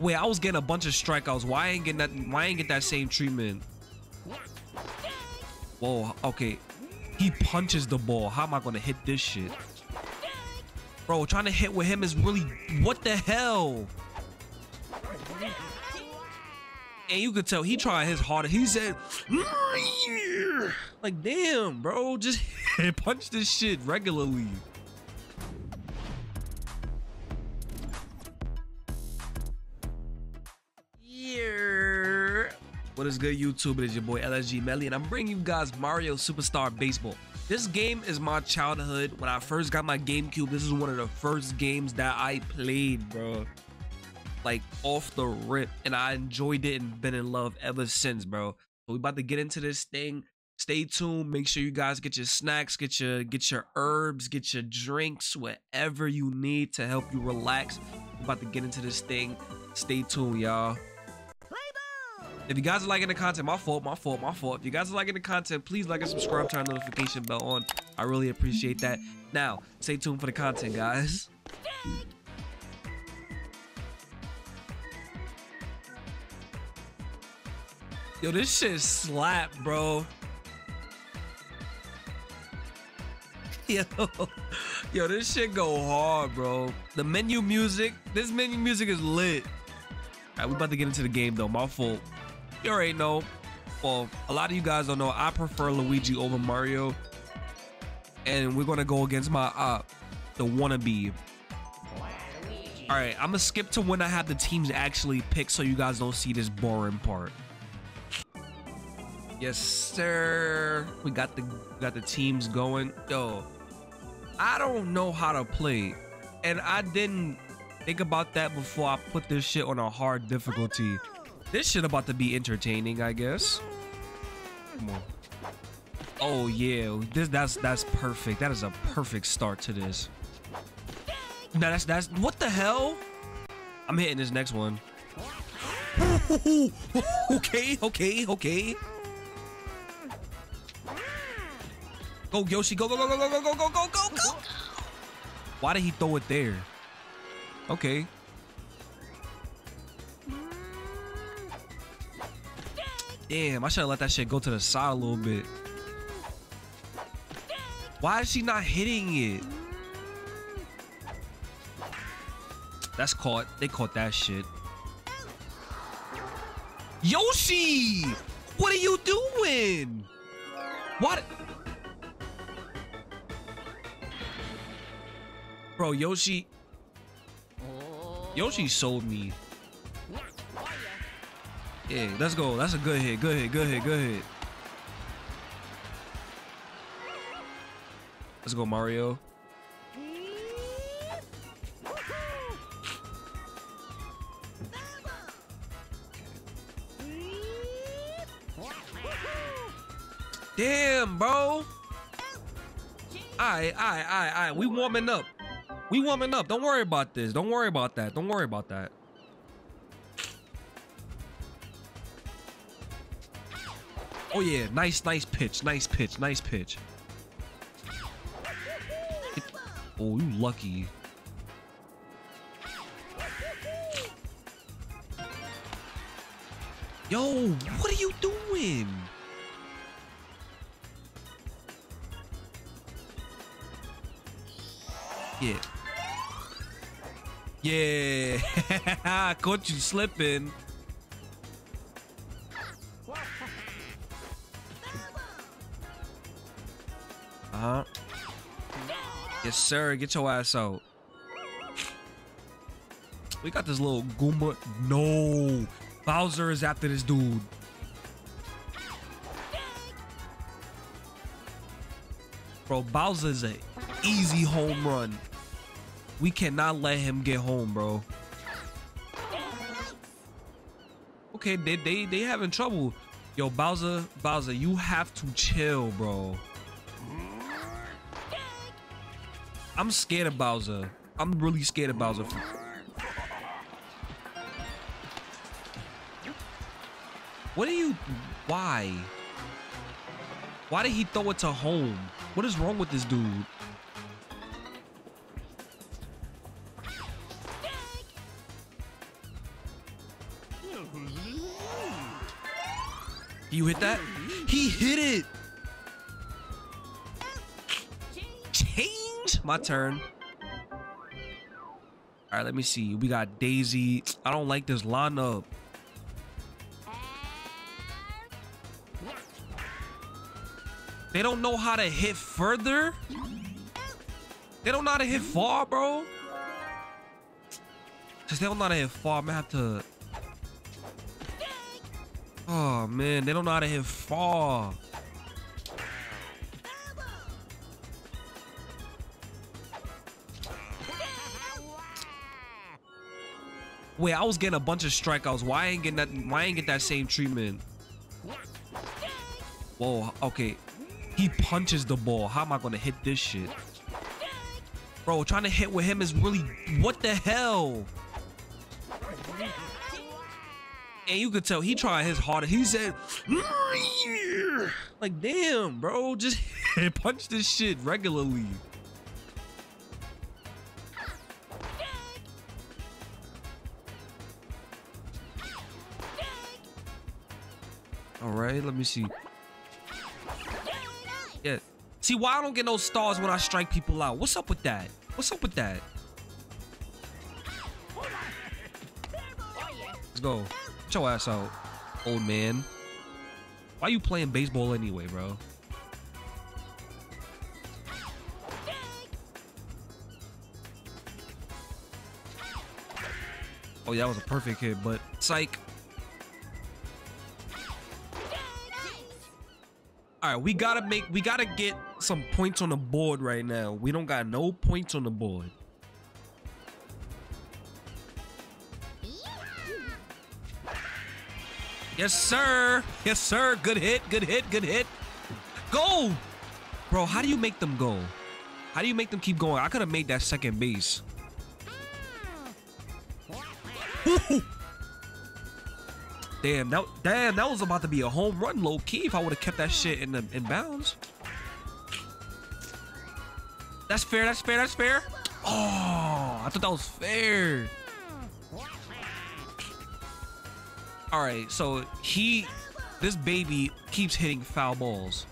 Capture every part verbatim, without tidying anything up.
Wait, I was getting a bunch of strikeouts. Why I ain't getting that? Why I ain't get that same treatment? Whoa. Okay. He punches the ball. How am I gonna hit this shit, bro? Trying to hit with him is really what the hell. And you could tell he tried his hardest. He said, like, damn, bro, just punch this shit regularly. Yeah. What is good, YouTube? It is your boy L S G Melly, and I'm bringing you guys Mario Superstar Baseball. This game is my childhood. When I first got my GameCube, this is one of the first games that I played, bro. Like, off the rip, and I enjoyed it and been in love ever since, bro. So we about to get into this thing. Stay tuned. Make sure you guys get your snacks, get your get your herbs, get your drinks, whatever you need to help you relax. We're about to get into this thing. Stay tuned, y'all. If you guys are liking the content, my fault, my fault, my fault. If you guys are liking the content, please like and subscribe, turn the notification bell on. I really appreciate that. Now, stay tuned for the content, guys. Yo, this shit slap, bro. Yo, yo, this shit go hard, bro. The menu music, this menu music is lit. All right, we're about to get into the game, though. My fault. You already know. Well, a lot of you guys don't know. I prefer Luigi over Mario. And we're going to go against my op, the wannabe. All right, I'm going to skip to when I have the teams actually picked so you guys don't see this boring part. Yes, sir. We got the got the teams going. Yo, I don't know how to play, and I didn't think about that before I put this shit on a hard difficulty. This shit about to be entertaining, I guess. Come on. Oh yeah, this that's that's perfect. That is a perfect start to this. No, that's that's what the hell? I'm hitting this next one. Okay, okay, okay. Go, Yoshi, go, go, go, go, go, go, go, go, go, go. Why did he throw it there? Okay. Damn, I should have let that shit go to the side a little bit. Why is she not hitting it? That's caught. They caught that shit. Yoshi! What are you doing? What? Bro, Yoshi, Yoshi sold me. Yeah, let's go. That's a good hit. Good hit. Good hit. Good hit. Let's go, Mario. Damn, bro. Aight, aight, aight, aight. We warming up. We warming up. Don't worry about this. Don't worry about that. Don't worry about that. Oh, yeah. Nice, nice pitch. Nice pitch. Nice pitch. It, oh, you lucky. Yo, what are you doing? Yeah. Yeah, I caught you slipping. Uh-huh. Yes, sir. Get your ass out. We got this little Goomba. No, Bowser is after this dude. Bro, Bowser is an easy home run. We cannot let him get home, bro. Okay, they they they having trouble. Yo, Bowser, Bowser, you have to chill, bro. I'm scared of Bowser. I'm really scared of Bowser. What are you? Why? Why did he throw it to home? What is wrong with this dude? You hit that? He hit it! Change? My turn. All right, let me see. We got Daisy. I don't like this lineup. They don't know how to hit further. They don't know how to hit far, bro. Cause they don't know how to hit far. I'm gonna have to. Oh man, they don't know how to hit far. Wait, I was getting a bunch of strikeouts. Why I ain't getting that? Why I ain't get that same treatment? Whoa. Okay. He punches the ball. How am I gonna hit this shit? Bro, trying to hit with him is really... What the hell? And you could tell he tried his hardest. He said... Like, damn, bro. Just punch this shit regularly. All right, let me see. Yeah. See why I don't get no stars when I strike people out. What's up with that? What's up with that? Let's go. Get your ass out, old man. Why you playing baseball anyway, bro? Oh yeah, that was a perfect hit, but psych. All right, we gotta make, we gotta get some points on the board right now. We don't got no points on the board. Yes, sir. Yes, sir. Good hit. Good hit. Good hit. Go, bro. How do you make them go? How do you make them keep going? I could have made that second base. Ooh. Damn, that, damn, that was about to be a home run, low key. If I would have kept that shit in the in bounds. That's fair. That's fair. That's fair. Oh, I thought that was fair. All right, so he, this baby keeps hitting foul balls.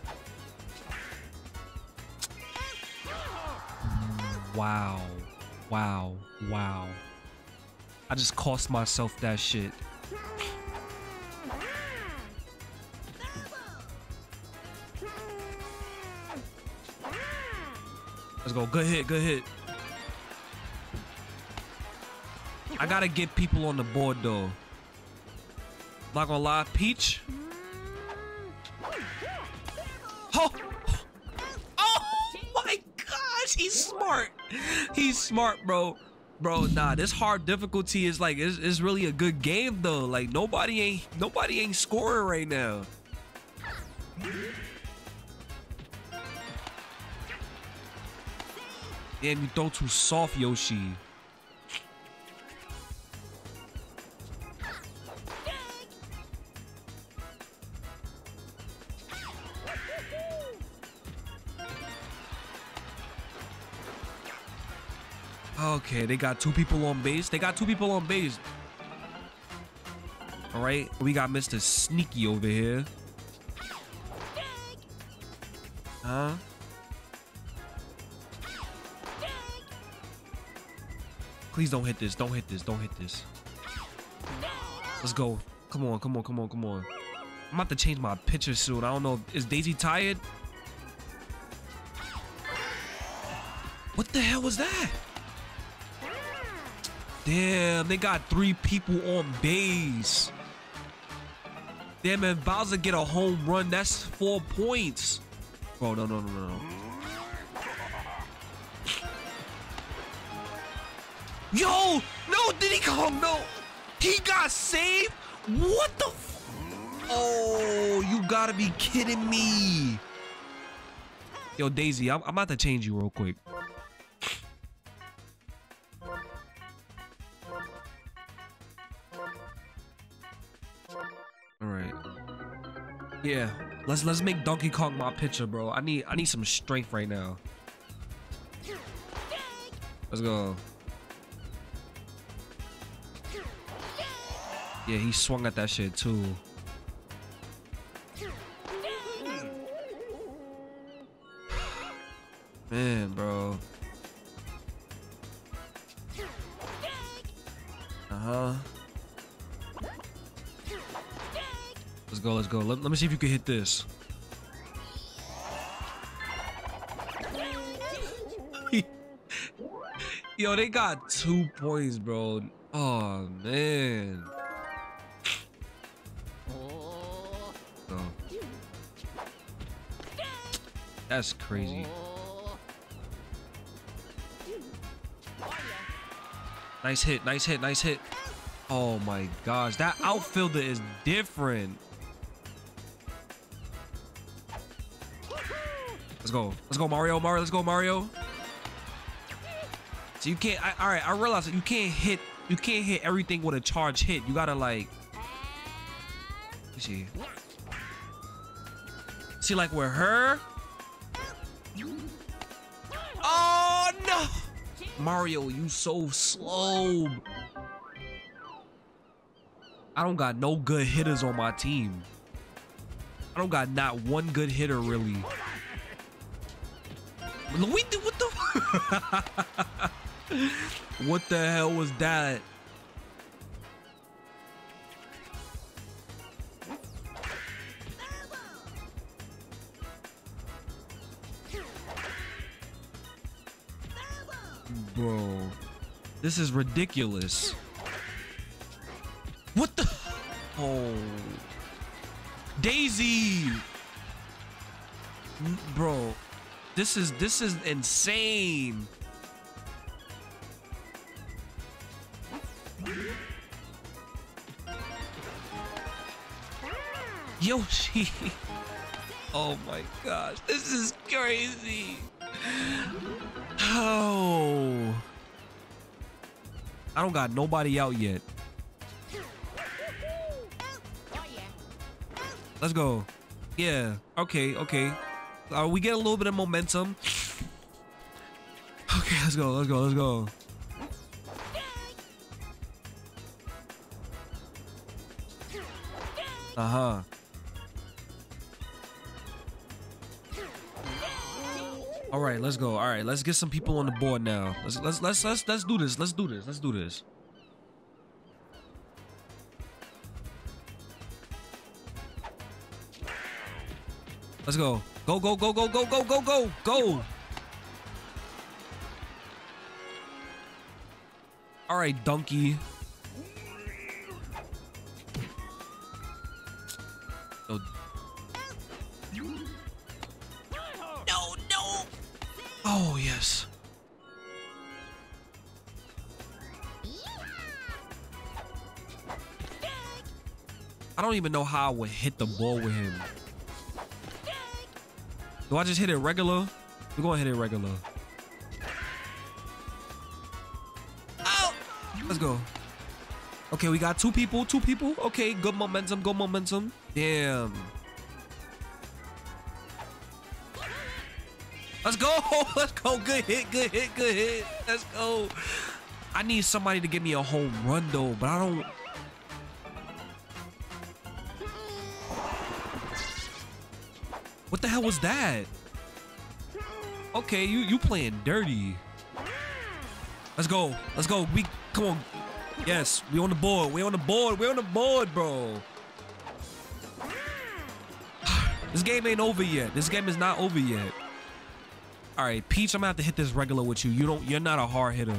Wow, wow, wow. I just cost myself that shit. Let's go. Good hit. Good hit. I got to get people on the board, though. Not gonna lie. Peach. Oh. Oh, my gosh. He's smart. He's smart, bro. Bro, nah, this hard difficulty is like, it's, it's really a good game, though. Like, nobody ain't, nobody ain't scoring right now. Damn, you throw too soft, Yoshi. Okay, they got two people on base. They got two people on base. All right, we got Mister Sneaky over here. Huh? Please don't hit this. Don't hit this. Don't hit this. Let's go. Come on. Come on. Come on. Come on. I'm about to change my pitcher soon. I don't know. Is Daisy tired? What the hell was that? Damn, they got three people on base. Damn, if Bowser get a home run, that's four points. Bro, no, no, no, no, no. Yo, no, did he come? No, he got saved. What the? F oh, you gotta be kidding me. Yo, Daisy, I'm, I'm about to change you real quick. All right. Yeah, let's let's make Donkey Kong my pitcher, bro. I need I need some strength right now. Let's go. Yeah, he swung at that shit too. Man, bro. Uh-huh. Let's go, let's go. Let, let me see if you can hit this. Yo, they got two points, bro. Oh, man. No. That's crazy. Nice hit, nice hit, nice hit. Oh my gosh, that outfielder is different. Let's go. Let's go, Mario, Mario, let's go, Mario. So you can't, I, all right, I realize that you can't hit, you can't hit everything with a charge hit. You gotta like, see. See, like with her. Oh no! Mario, you so slow. I don't got no good hitters on my team. I don't got not one good hitter really. Luigi, what the? What the hell was that? Bro, this is ridiculous. What the? Oh, Daisy, bro, this is this is insane. Yoshi. Oh my gosh, this is crazy. Oh, I don't got nobody out yet. Let's go. Yeah, okay, okay. Uh, we get a little bit of momentum. Okay, let's go, let's go, let's go. Uh-huh. All right, let's go. All right, let's get some people on the board now. Let's let's let's let's let's do this. Let's do this. Let's do this. Let's go. Go go go go go go go go go. All right, Donkey. No. No, no. Oh, yes. I don't even know how I would hit the ball with him. Do I just hit it regular? We're gonna hit it regular. Oh! Let's go. Okay, we got two people, two people. Okay, good momentum, good momentum. Damn. Let's go, let's go. Good hit, good hit, good hit. Let's go. I need somebody to give me a home run though, but I don't. What the hell was that? Okay, you you playing dirty. Let's go. Let's go. We come on. Yes, we on the board. We on the board. We on the board, bro. This game ain't over yet. This game is not over yet. All right, Peach, I'm gonna have to hit this regular with you. You don't. You're not a hard hitter.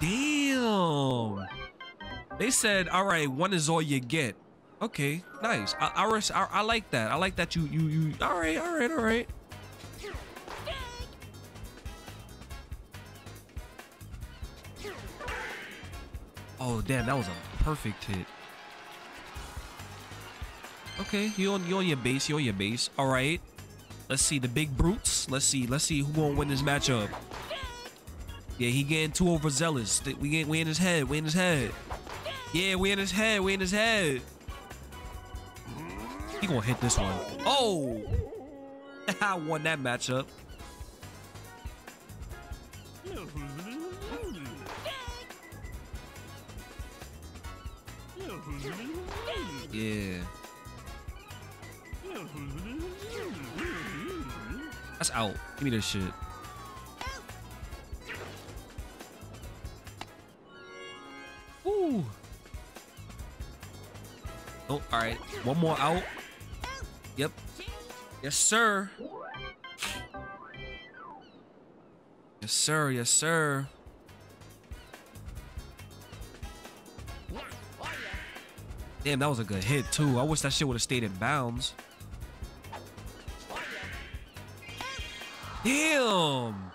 Damn. They said, all right, one is all you get. Okay, nice. I, I, I, I like that. I like that you, you, you, all right, all right, all right. Oh, damn, that was a perfect hit. Okay, you on, you on your base, you on your base. All right, let's see the big brutes. Let's see, let's see who gonna win this matchup. Yeah, he getting too overzealous. We, get, we in his head, we in his head. Yeah, we in his head, we in his head. He gonna hit this one. Oh! I won that matchup. Yeah. That's out. Give me that shit. Ooh. Oh, all right. One more out. Yep. Yes, sir. Yes, sir. Yes, sir. Damn, that was a good hit, too. I wish that shit would have stayed in bounds. Damn.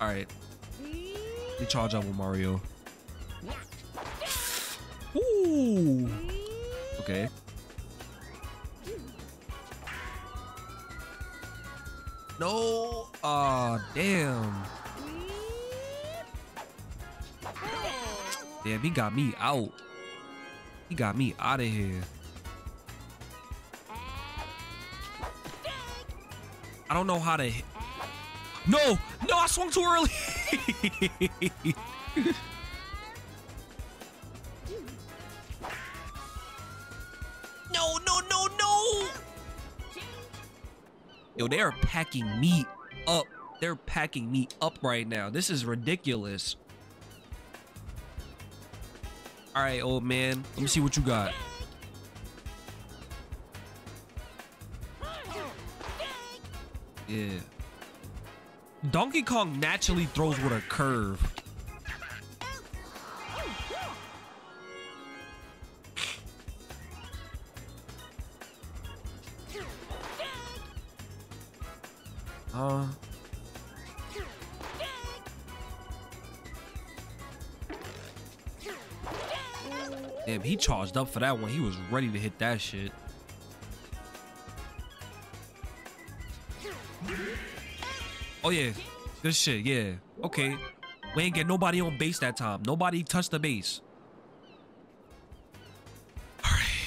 All right. Let me charge up with Mario. Ooh. Okay. No. Aw, oh, damn. Damn, he got me out. He got me out of here. I don't know how to hit. No! No, I swung too early! No, no, no, no! Yo, they are packing me up. They're packing me up right now. This is ridiculous. All right, old man. Let me see what you got. Yeah. Donkey Kong naturally throws with a curve. Uh. Damn, he charged up for that one. He was ready to hit that shit. Oh, yeah. Good shit, yeah. Okay. We ain't get nobody on base that time. Nobody touched the base. All right.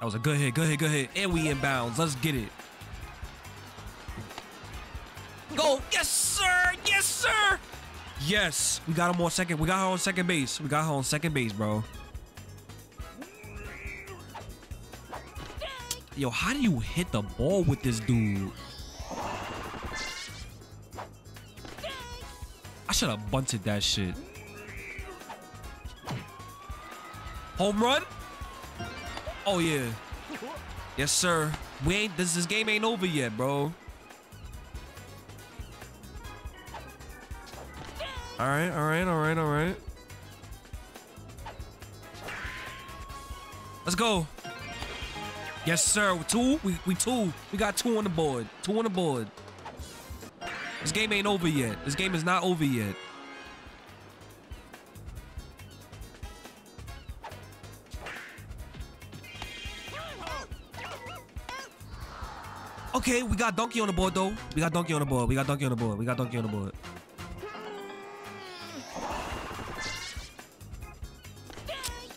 That was a good hit, good hit, good hit. And we in bounds. Let's get it. Go. Yes, sir. Yes, sir. Yes, we got him on second. We got her on second base. We got her on second base, bro. Yo, how do you hit the ball with this dude? I should have bunted that shit. Home run? Oh, yeah. Yes, sir. We ain't this this game ain't over yet, bro. All right, all right, all right, all right. Let's go. Yes, sir. Two, we, we two. We got two on the board. Two on the board. This game ain't over yet. This game is not over yet. Okay, we got Donkey on the board, though. We got Donkey on the board. We got Donkey on the board. We got Donkey on the board.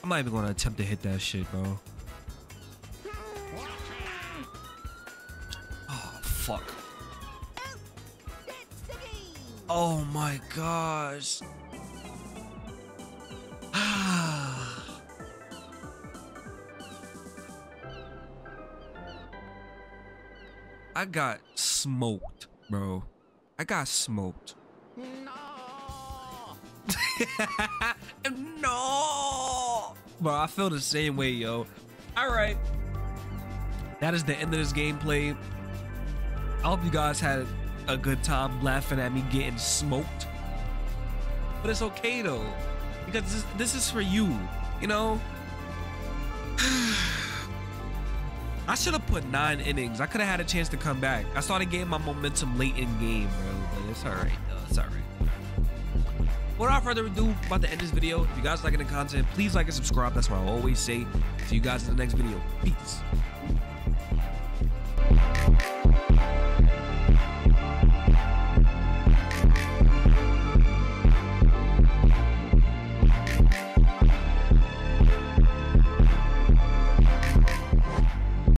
I'm not even gonna attempt to hit that shit, bro. Oh, fuck. Oh my gosh. I got smoked, bro. I got smoked. No. No. Bro, I feel the same way, yo. All right. That is the end of this gameplay. I hope you guys had a good time laughing at me getting smoked. But it's okay, though. Because this, this is for you, you know? I should have put nine innings. I could have had a chance to come back. I started getting my momentum late in game, bro. But it's all right, though. It's all right. Without further ado, I'm about to end this video. If you guys like the content, please like and subscribe. That's what I always say. See you guys in the next video. Peace.